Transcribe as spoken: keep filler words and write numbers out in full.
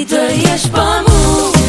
iubită, ești pământ.